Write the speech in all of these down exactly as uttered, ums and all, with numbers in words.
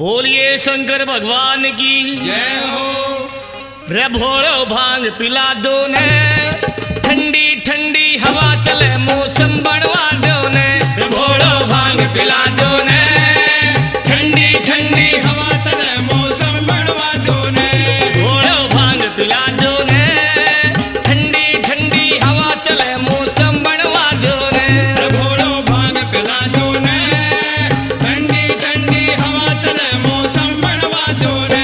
बोलिए शंकर भगवान की जय हो। रे भोरो भांग पिला दो ने, ठंडी ठंडी हवा चले मौसम बनवा दो ने। रे भोरो भांग पिला दो ने, ठंडी ठंडी हवा चले मौसम बनवा दो ने। भोरो भांग पिला दो ने, ठंडी ठंडी हवा चले मौसम बनवा दो ने। भोरो भांग पिला दो ने, ठंडी ठंडी हवा चले मौसम बनवा दो ने।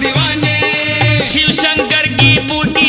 दीवाने शिव शंकर की पूजा।